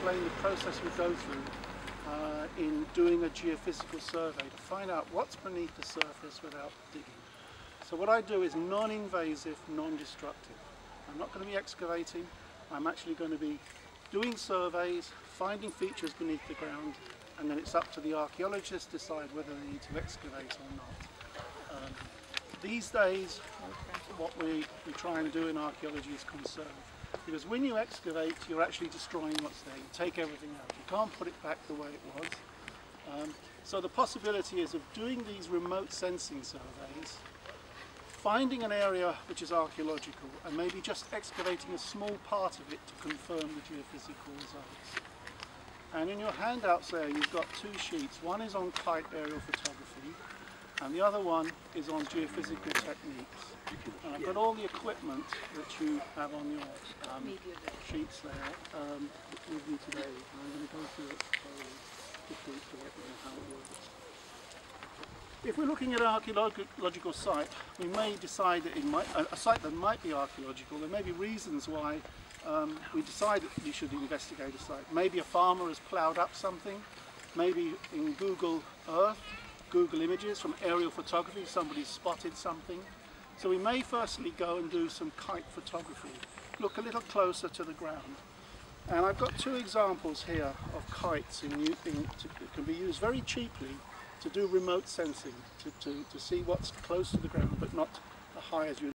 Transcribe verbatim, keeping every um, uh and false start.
explain the process we go through uh, in doing a geophysical survey to find out what's beneath the surface without digging. So what I do is non-invasive, non-destructive. I'm not going to be excavating, I'm actually going to be doing surveys, finding features beneath the ground, and then it's up to the archaeologists to decide whether they need to excavate or not. Um, these days, what we, we try and do in archaeology is conserve. Because when you excavate, you're actually destroying what's there. You take everything out. You can't put it back the way it was. Um, so the possibility is of doing these remote sensing surveys, finding an area which is archaeological, and maybe just excavating a small part of it to confirm the geophysical results. And in your handouts there, you've got two sheets. One is on kite aerial photography, and the other one is on geophysical techniques. And I've got all the equipment that you have on your um, sheets there um, with you today. And I'm going to go through it quickly to let you know how it works. If we're looking at an archaeological site, we may decide that it might, a site that might be archaeological, there may be reasons why um, we decide that you should investigate a site. Maybe a farmer has ploughed up something, maybe in Google Earth, Google Images, from aerial photography, somebody's spotted something. So we may firstly go and do some kite photography, look a little closer to the ground. And I've got two examples here of kites in, in, to, that can be used very cheaply to do remote sensing, to, to, to see what's close to the ground but not as high as you